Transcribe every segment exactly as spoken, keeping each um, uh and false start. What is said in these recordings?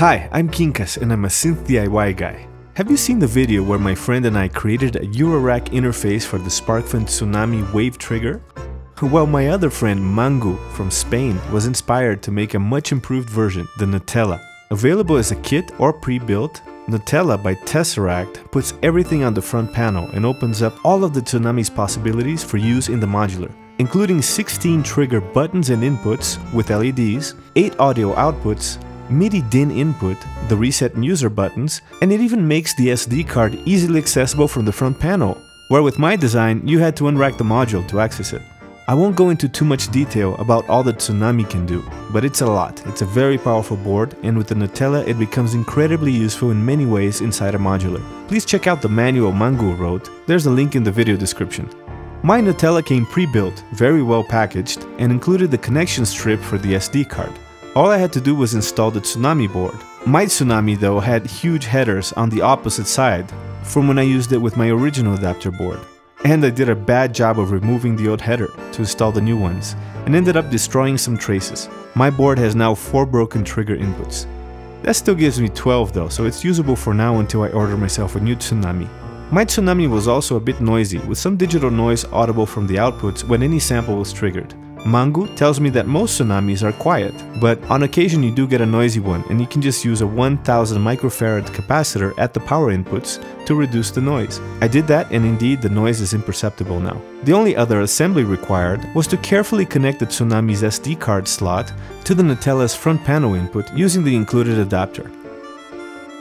Hi, I'm Quincas and I'm a synth D I Y guy. Have you seen the video where my friend and I created a Eurorack interface for the Sparkfun Tsunami wave trigger? Well, my other friend Mangu from Spain was inspired to make a much improved version, the Nutella. Available as a kit or pre-built, Nutella by Tesseract puts everything on the front panel and opens up all of the Tsunami's possibilities for use in the modular, including sixteen trigger buttons and inputs with L E Ds, eight audio outputs, MIDI D I N input, the reset and user buttons, and it even makes the S D card easily accessible from the front panel, where with my design you had to unrack the module to access it. I won't go into too much detail about all that Tsunami can do, but it's a lot. It's a very powerful board, and with the Nutella it becomes incredibly useful in many ways inside a modular. Please check out the manual Mangu wrote, there's a link in the video description. My Nutella came pre-built, very well packaged, and included the connection strip for the S D card. All I had to do was install the Tsunami board. My Tsunami though had huge headers on the opposite side from when I used it with my original adapter board. And I did a bad job of removing the old header to install the new ones, and ended up destroying some traces. My board has now four broken trigger inputs. That still gives me twelve though, so it's usable for now until I order myself a new Tsunami. My Tsunami was also a bit noisy, with some digital noise audible from the outputs when any sample was triggered. Mangu tells me that most Tsunamis are quiet, but on occasion you do get a noisy one, and you can just use a one thousand microfarad capacitor at the power inputs to reduce the noise. I did that, and indeed the noise is imperceptible now. The only other assembly required was to carefully connect the Tsunami's S D card slot to the Nutella's front panel input using the included adapter.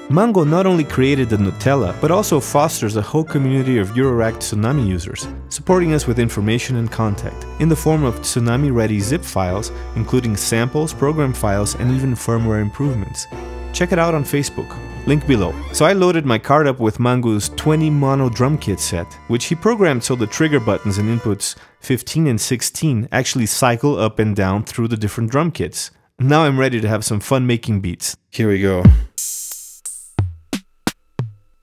Mangu not only created the Nutella, but also fosters a whole community of Eurorack Tsunami users, supporting us with information and contact, in the form of Tsunami-ready zip files, including samples, program files, and even firmware improvements. Check it out on Facebook, link below. So I loaded my card up with Mangu's twenty mono drum kit set, which he programmed so the trigger buttons and inputs fifteen and sixteen actually cycle up and down through the different drum kits. Now I'm ready to have some fun making beats. Here we go.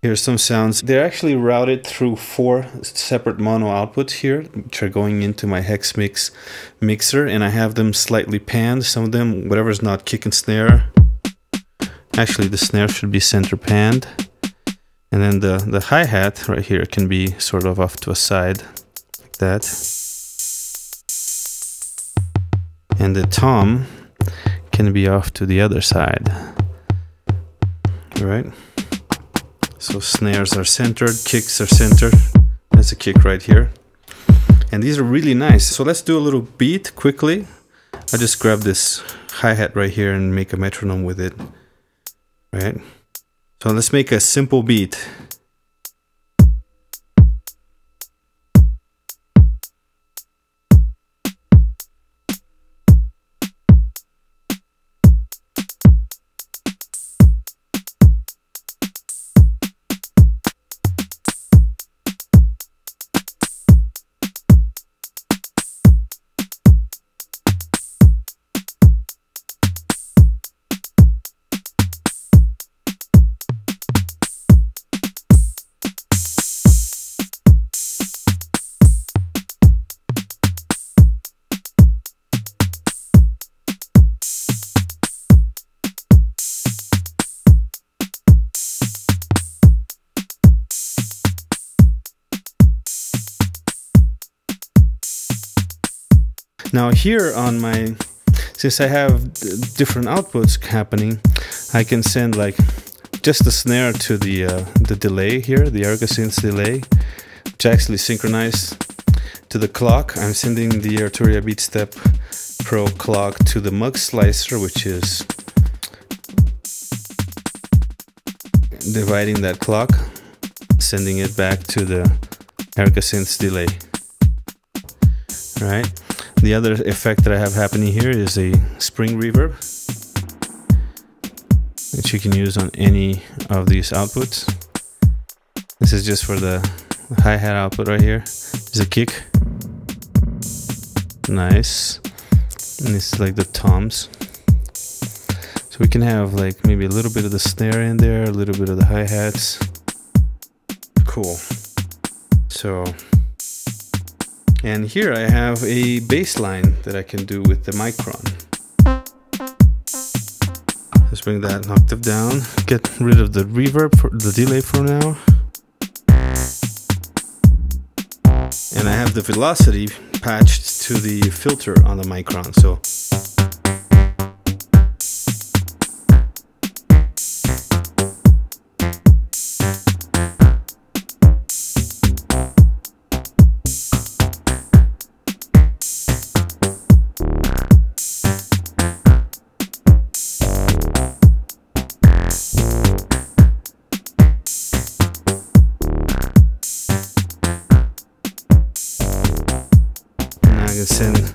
Here's some sounds. They're actually routed through four separate mono outputs here, which are going into my Hex Mix mixer, and I have them slightly panned. Some of them, whatever's not kick and snare. Actually, the snare should be center panned. And then the, the hi-hat right here can be sort of off to a side, like that. And the tom can be off to the other side, all right? So snares are centered, kicks are centered. That's a kick right here. And these are really nice. So let's do a little beat quickly. I'll just grab this hi-hat right here and make a metronome with it. Right? So let's make a simple beat. Now here on my, since I have different outputs happening, I can send like just the snare to the uh, the delay here, the Erica Synths delay, which actually synchronized to the clock. I'm sending the Arturia BeatStep Pro clock to the mug slicer, which is dividing that clock, sending it back to the Erica Synths delay. All right. The other effect that I have happening here is a spring reverb, which you can use on any of these outputs. This is just for the hi-hat output right here. There's a kick. Nice. And this is like the toms. So we can have like maybe a little bit of the snare in there, a little bit of the hi-hats. Cool. So... and here I have a bass line that I can do with the Micron. This let's bring that an octave down. Get rid of the reverb, for the delay for now. And I have the velocity patched to the filter on the Micron, so send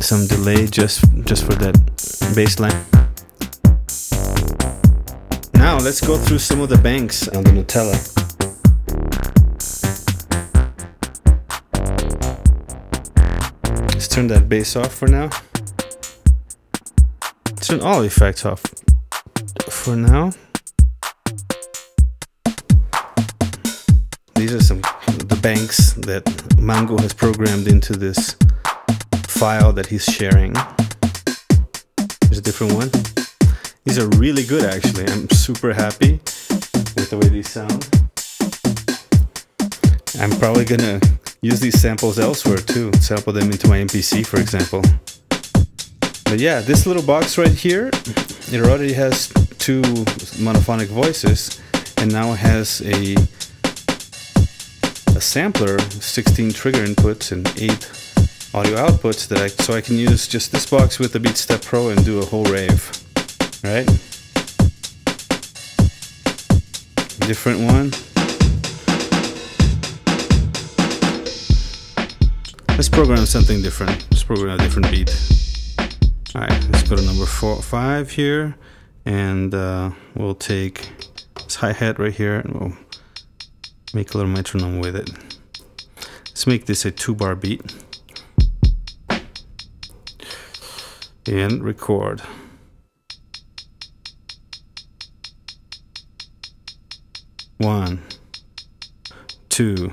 some delay just just for that bass line. Now let's go through some of the banks on the Nutella. Let's turn that bass off for now. Turn all effects off for now. These are some the banks that Mangu has programmed into this file that he's sharing. There's a different one. These are really good actually. I'm super happy with the way these sound. I'm probably gonna use these samples elsewhere too. Sample them into my M P C, for example. But yeah, this little box right here, it already has two monophonic voices and now has a sampler, sixteen trigger inputs and eight audio outputs that I so I can use just this box with the BeatStep Pro and do a whole rave, right? Different one. Let's program something different. Let's program a different beat. All right, let's go to number four, five here, and uh, we'll take this hi-hat right here, and we'll make a little metronome with it. Let's make this a two-bar beat. And record. One, two.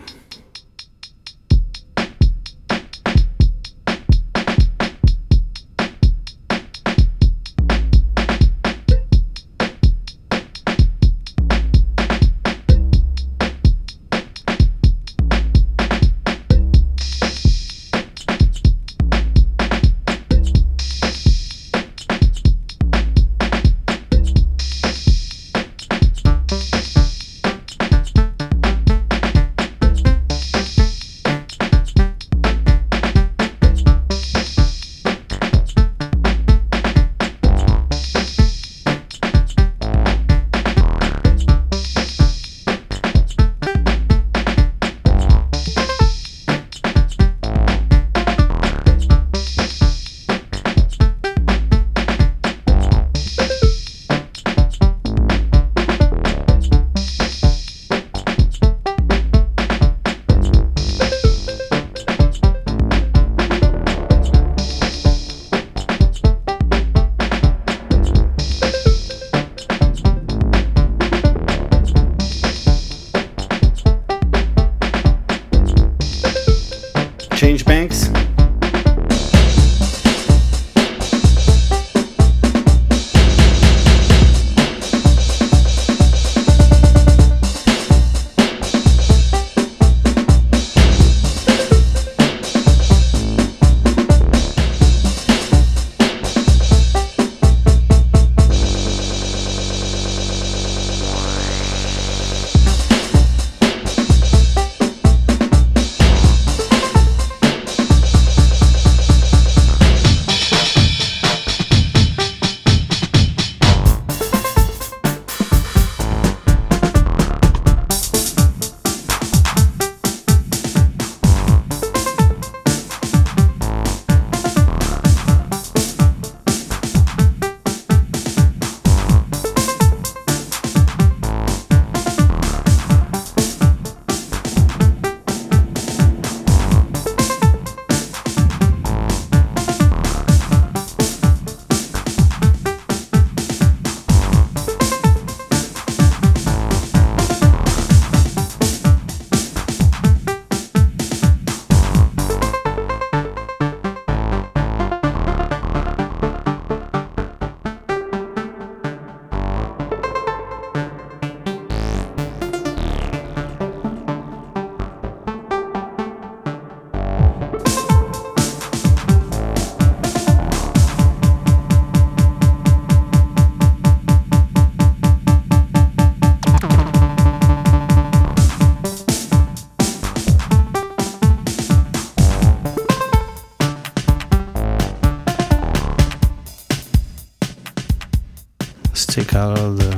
out all the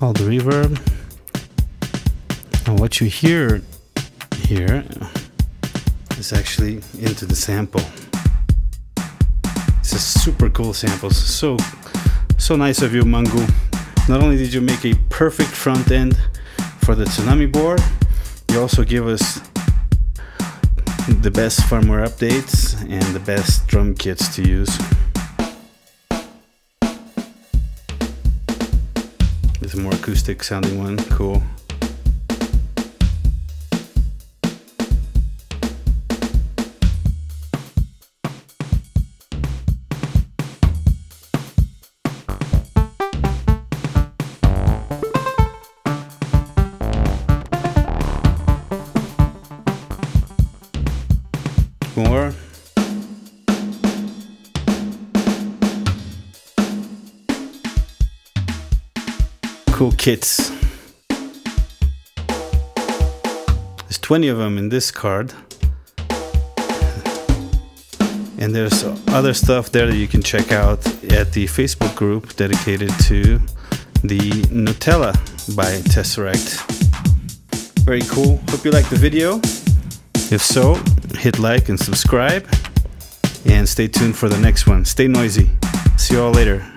all the reverb. And what you hear here is actually into the sample. It's a super cool sample. So so nice of you, Mangu. Not only did you make a perfect front end for the Tsunami board, you also give us the best firmware updates and the best drum kits to use. This is a more acoustic sounding one, cool. More. Cool kits. There's twenty of them in this card. And there's other stuff there that you can check out at the Facebook group dedicated to the Nutella by Tesseract. Very cool. Hope you liked the video. If so, hit like and subscribe, and stay tuned for the next one. Stay noisy. See you all later.